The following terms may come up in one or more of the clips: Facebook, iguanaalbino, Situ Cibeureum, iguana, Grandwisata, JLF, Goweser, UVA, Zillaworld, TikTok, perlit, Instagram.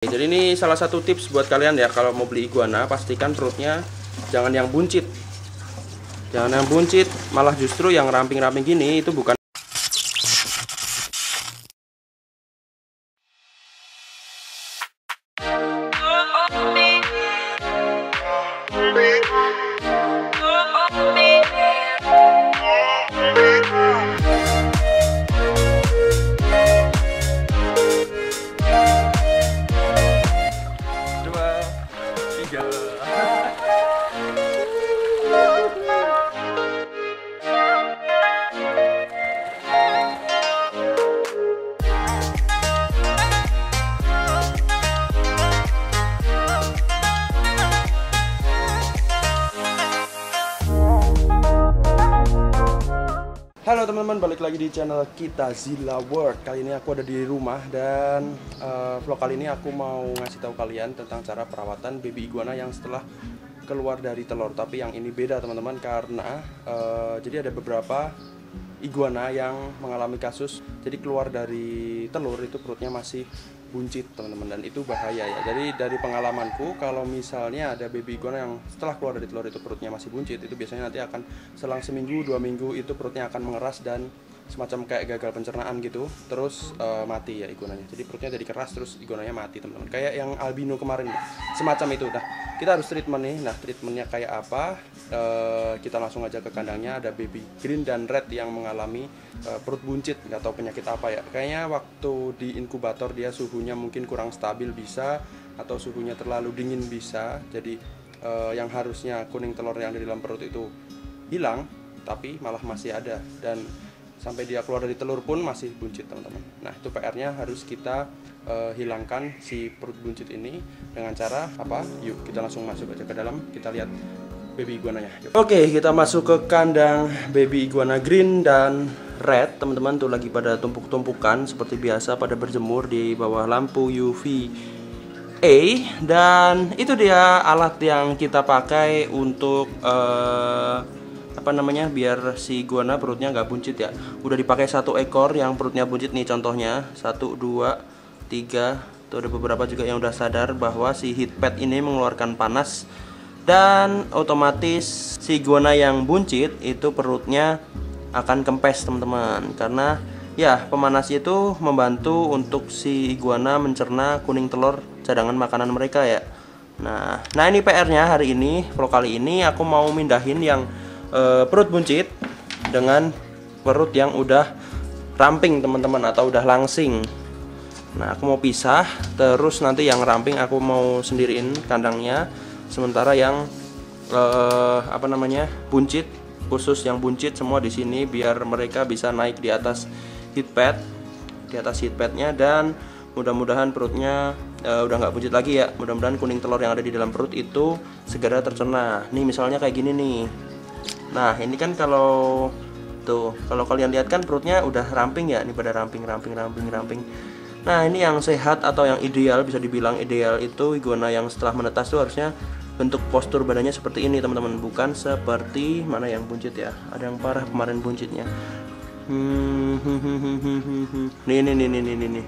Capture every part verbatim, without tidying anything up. Jadi ini salah satu tips buat kalian ya, kalau mau beli iguana pastikan perutnya jangan yang buncit. Jangan yang buncit, malah justru yang ramping-ramping gini itu bukan. Halo teman-teman, balik lagi di channel kita Zillaworld. Kali ini aku ada di rumah dan uh, vlog kali ini aku mau ngasih tahu kalian tentang cara perawatan baby iguana yang setelah keluar dari telur. Tapi yang ini beda teman-teman, karena uh, jadi ada beberapa iguana yang mengalami kasus jadi keluar dari telur itu perutnya masih buncit teman-teman, dan itu bahaya ya. Jadi dari pengalamanku, kalau misalnya ada baby iguana yang setelah keluar dari telur itu perutnya masih buncit, itu biasanya nanti akan selang seminggu dua minggu itu perutnya akan mengeras dan semacam kayak gagal pencernaan gitu, terus uh, mati ya iguananya. Jadi perutnya jadi keras terus iguananya mati teman-teman, kayak yang albino kemarin semacam itu. Nah kita harus treatment nih. Nah treatmentnya kayak apa? Uh, kita langsung aja ke kandangnya. Ada baby green dan red yang mengalami uh, perut buncit, nggak tahu penyakit apa ya. Kayaknya waktu di inkubator dia suhunya mungkin kurang stabil bisa, atau suhunya terlalu dingin bisa. Jadi uh, yang harusnya kuning telur yang di dalam perut itu hilang, tapi malah masih ada, dan sampai dia keluar dari telur pun masih buncit teman-teman. Nah itu P R-nya, harus kita uh, hilangkan si perut buncit ini dengan cara apa? Yuk kita langsung masuk aja ke dalam, kita lihat baby iguananya. Oke, kita masuk ke kandang baby iguana green dan red teman-teman. Tuh lagi pada tumpuk-tumpukan seperti biasa, pada berjemur di bawah lampu U V A. Dan itu dia alat yang kita pakai untuk uh, apa namanya, biar si iguana perutnya nggak buncit ya. Udah dipakai satu ekor yang perutnya buncit nih contohnya, satu dua tiga tuh. Ada beberapa juga yang udah sadar bahwa si heat pad ini mengeluarkan panas, dan otomatis si iguana yang buncit itu perutnya akan kempes teman-teman, karena ya pemanas itu membantu untuk si iguana mencerna kuning telur cadangan makanan mereka ya. Nah, nah ini P R-nya hari ini, vlog kali ini aku mau mindahin yang Uh, perut buncit dengan perut yang udah ramping teman-teman, atau udah langsing. Nah aku mau pisah, terus nanti yang ramping aku mau sendiriin kandangnya, sementara yang uh, apa namanya buncit, khusus yang buncit semua di sini biar mereka bisa naik di atas heat pad, di atas heat padnya, dan mudah-mudahan perutnya uh, udah nggak buncit lagi ya. Mudah-mudahan kuning telur yang ada di dalam perut itu segera tercerna. Nih misalnya kayak gini nih. Nah ini kan kalau tuh, kalau kalian lihat kan perutnya udah ramping ya, ini pada ramping ramping ramping ramping. Nah ini yang sehat atau yang ideal, bisa dibilang ideal itu iguana yang setelah menetas tuh harusnya bentuk postur badannya seperti ini teman-teman, bukan seperti mana yang buncit ya. Ada yang parah kemarin buncitnya. Hmm, nih nih nih nih nih nih.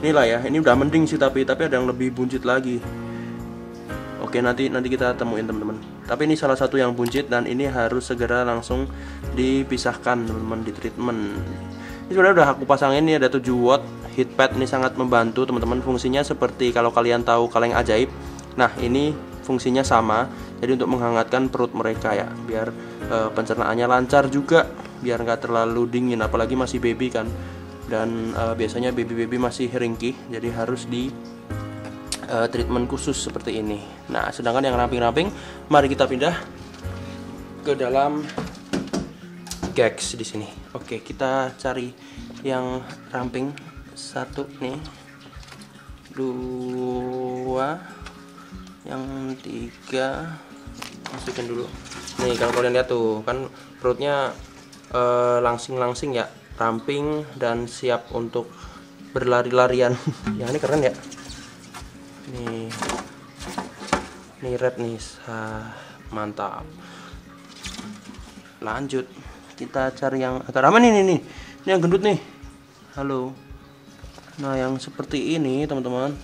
Inilah ya, ini udah mending sih, tapi tapi ada yang lebih buncit lagi. Oke, nanti nanti kita temuin teman-teman. Tapi ini salah satu yang buncit, dan ini harus segera langsung dipisahkan teman-teman, di treatment. Ini sebenarnya udah aku pasangin, ini ada tujuh watt heat pad, ini sangat membantu teman-teman. Fungsinya seperti kalau kalian tahu kaleng ajaib. Nah, ini fungsinya sama. Jadi untuk menghangatkan perut mereka ya, biar e, pencernaannya lancar juga, biar nggak terlalu dingin, apalagi masih baby kan. Dan e, biasanya baby-baby masih ringkih, jadi harus di Uh, treatment khusus seperti ini. Nah, sedangkan yang ramping-ramping, mari kita pindah ke dalam gags di sini. Oke, kita cari yang ramping satu nih, dua, yang tiga, masukin dulu. Nih, kalau kalian lihat tuh, kan perutnya uh, langsing-langsing ya, ramping dan siap untuk berlari-larian. Yang ini keren ya. Nih, nih red nih, ah, mantap. Lanjut, kita cari yang agak ramah nih, nih, nih, ini yang gendut nih. Halo. Nah, yang seperti ini teman-teman,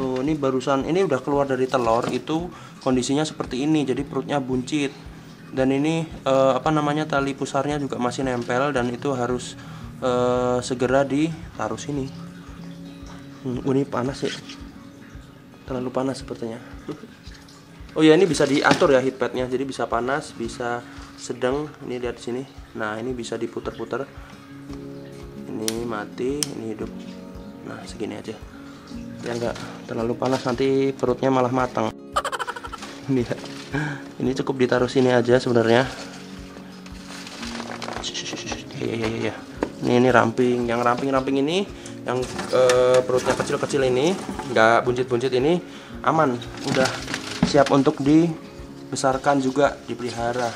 tuh, ini barusan ini udah keluar dari telur itu kondisinya seperti ini, jadi perutnya buncit. Dan ini eh, apa namanya tali pusarnya juga masih nempel, dan itu harus eh, segera ditaruh sini. Hmm, ini panas ya, terlalu panas sepertinya. Oh ya, ini bisa diatur ya heatpadnya, jadi bisa panas, bisa sedang. Ini lihat di sini. Nah, ini bisa diputer-puter. Ini mati, ini hidup. Nah, segini aja. Ya enggak terlalu panas, nanti perutnya malah matang. Ini ya. Ini cukup ditaruh sini aja sebenarnya. Iya iya iya. Ini ini ramping, yang ramping-ramping ini, yang eh, perutnya kecil-kecil ini, enggak buncit-buncit ini aman, udah siap untuk dibesarkan juga, dipelihara.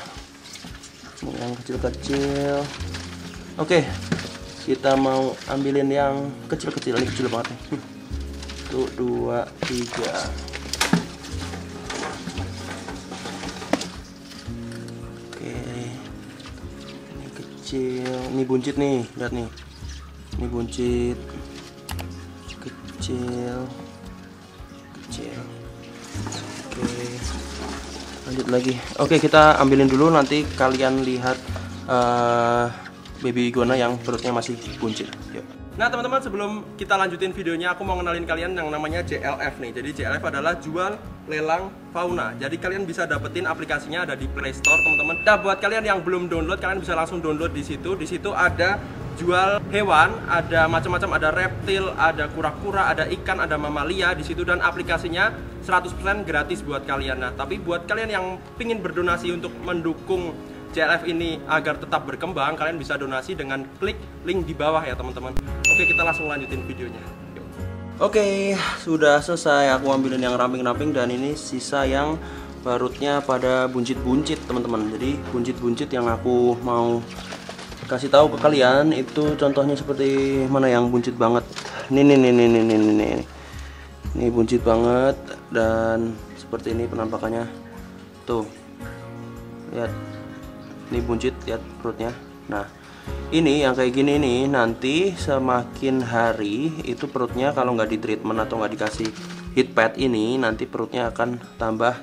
Yang kecil-kecil. Oke, kita mau ambilin yang kecil-kecil. Ini kecil banget nih. Tuh, dua, tiga. Oke, ini kecil. Ini buncit nih, lihat nih. Ini buncit. Kecil. Kecil. Oke, lanjut lagi. Oke, kita ambilin dulu, nanti kalian lihat uh, baby iguana yang perutnya masih buncit. Yuk. Nah teman-teman, sebelum kita lanjutin videonya, aku mau kenalin kalian yang namanya J L F nih. Jadi J L F adalah jual lelang fauna. Jadi kalian bisa dapetin aplikasinya, ada di Play Store teman-teman. Nah buat kalian yang belum download, kalian bisa langsung download di situ. Di situ ada jual hewan, ada macam-macam, ada reptil, ada kura-kura, ada ikan, ada mamalia di situ, dan aplikasinya seratus persen gratis buat kalian. Nah, tapi buat kalian yang pingin berdonasi untuk mendukung J L F ini agar tetap berkembang, kalian bisa donasi dengan klik link di bawah ya, teman-teman. Oke, kita langsung lanjutin videonya. Yuk. Oke, sudah selesai aku ambilin yang ramping-ramping, dan ini sisa yang perutnya pada buncit-buncit, teman-teman. Jadi, buncit-buncit yang aku mau kasih tahu ke kalian itu contohnya seperti mana yang buncit banget. Nih nih nih nih nih nih nih. Ini buncit banget dan seperti ini penampakannya. Tuh. Lihat. Ini buncit, lihat perutnya. Nah, ini yang kayak gini nih nanti semakin hari itu perutnya kalau nggak di treatment atau nggak dikasih heat pad ini, nanti perutnya akan tambah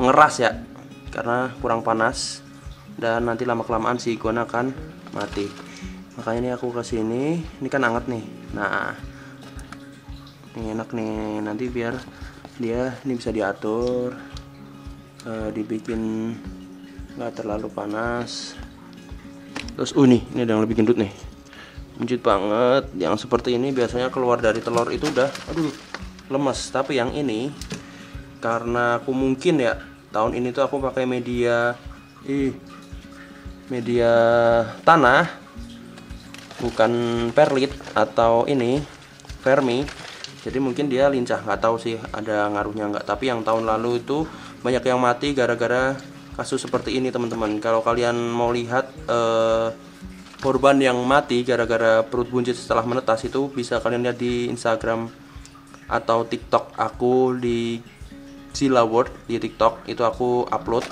mengeras ya. Karena kurang panas, dan nanti lama-kelamaan si iguana akan mati. Makanya ini aku kasih ini, ini kan anget nih. Nah, ini enak nih, nanti biar dia ini bisa diatur, e, dibikin nggak terlalu panas. Terus uh nih, ini ada yang lebih gendut nih, buncit banget. Yang seperti ini biasanya keluar dari telur itu udah, aduh, lemes. Tapi yang ini, karena aku mungkin ya tahun ini tuh aku pakai media, ih, media tanah, bukan perlit atau ini vermi, jadi mungkin dia lincah. Nggak tahu sih ada ngaruhnya nggak, tapi yang tahun lalu itu banyak yang mati gara-gara kasus seperti ini teman-teman. Kalau kalian mau lihat eh, korban yang mati gara-gara perut buncit setelah menetas, itu bisa kalian lihat di Instagram atau TikTok aku, di Zillaworld di TikTok itu aku upload,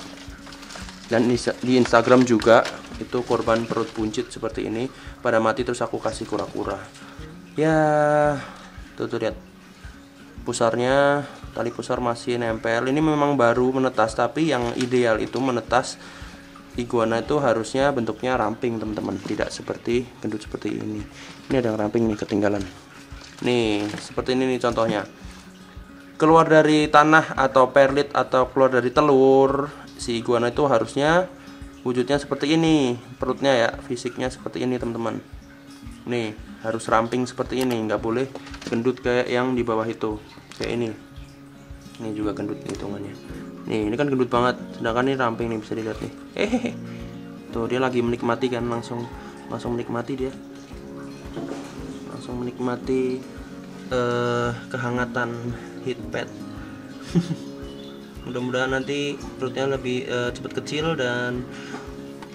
dan di Instagram juga itu korban perut buncit seperti ini pada mati. Terus aku kasih kura-kura ya, tuh, tuh lihat pusarnya, tali pusar masih nempel. Ini memang baru menetas, tapi yang ideal itu menetas iguana itu harusnya bentuknya ramping teman-teman, tidak seperti gendut seperti ini. Ini ada ramping nih, ketinggalan nih, seperti ini nih contohnya. Keluar dari tanah atau perlit atau keluar dari telur, si iguana itu harusnya wujudnya seperti ini, perutnya ya, fisiknya seperti ini teman-teman. Nih, harus ramping seperti ini, nggak boleh gendut kayak yang di bawah itu, kayak ini. Ini juga gendut hitungannya. Nih, ini kan gendut banget, sedangkan ini ramping nih, bisa dilihat nih. Hehehe. Tuh, dia lagi menikmati kan, langsung langsung menikmati dia. Langsung menikmati eh, kehangatan heat pad. Mudah-mudahan nanti perutnya lebih uh, cepat kecil dan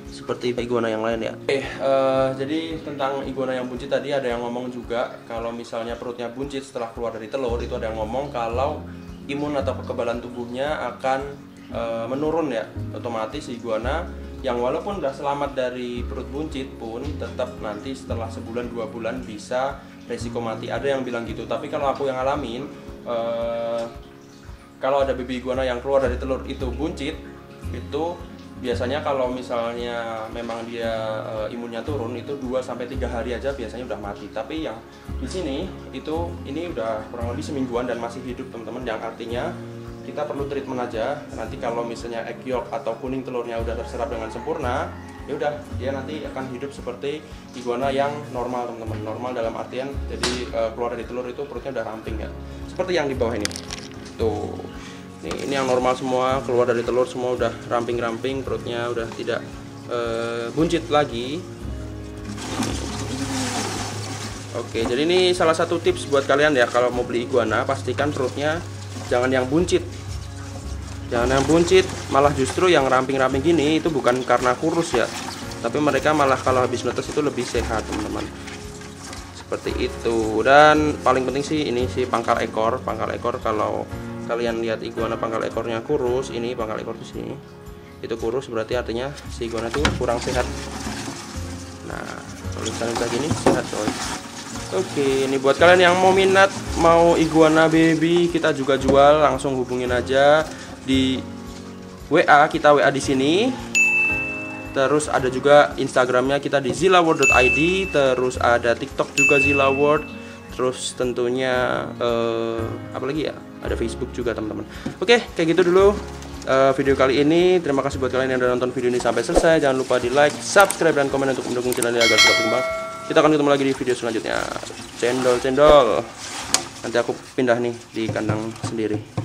seperti iguana yang lain ya. Eh, uh, jadi tentang iguana yang buncit tadi ada yang ngomong juga kalau misalnya perutnya buncit setelah keluar dari telur, itu ada yang ngomong kalau imun atau kekebalan tubuhnya akan uh, menurun ya. Otomatis iguana yang walaupun udah selamat dari perut buncit pun tetap nanti setelah sebulan dua bulan bisa resiko mati. Ada yang bilang gitu, tapi kalau aku yang alamin eh, kalau ada baby iguana yang keluar dari telur itu buncit, itu biasanya kalau misalnya memang dia eh, imunnya turun, itu dua sampai tiga hari aja biasanya udah mati. Tapi yang di sini itu ini udah kurang lebih semingguan dan masih hidup teman-teman, yang artinya kita perlu treatment aja. Nanti kalau misalnya egg yolk atau kuning telurnya udah terserap dengan sempurna, ya udah, dia nanti akan hidup seperti iguana yang normal teman-teman. Normal dalam artian jadi e, keluar dari telur itu perutnya udah ramping ya, seperti yang di bawah ini tuh. Ini, ini yang normal semua, keluar dari telur semua udah ramping-ramping, perutnya udah tidak e, buncit lagi. Oke, jadi ini salah satu tips buat kalian ya, kalau mau beli iguana pastikan perutnya jangan yang buncit. Jangan yang buncit, malah justru yang ramping-ramping gini itu bukan karena kurus ya, tapi mereka malah kalau habis netes itu lebih sehat teman-teman. Seperti itu. Dan paling penting sih ini sih pangkal ekor. Pangkal ekor, kalau kalian lihat iguana pangkal ekornya kurus, ini pangkal ekor di sini itu kurus, berarti artinya si iguana itu kurang sehat. Nah, tulisannya kayak gini, sehat coy. Oke, ini buat kalian yang mau minat mau iguana baby, kita juga jual, langsung hubungin aja di W A, kita W A di sini. Terus ada juga Instagramnya kita di zillaworld dot i d, terus ada TikTok juga zillaworld, terus tentunya eh, apa lagi ya, ada Facebook juga teman-teman. Oke, kayak gitu dulu Uh, video kali ini. Terima kasih buat kalian yang udah nonton video ini sampai selesai. Jangan lupa di like, subscribe, dan komen untuk mendukung channel ini agar terus berkembang. Kita akan ketemu lagi di video selanjutnya. Cendol-cendol. Nanti aku pindah nih di kandang sendiri.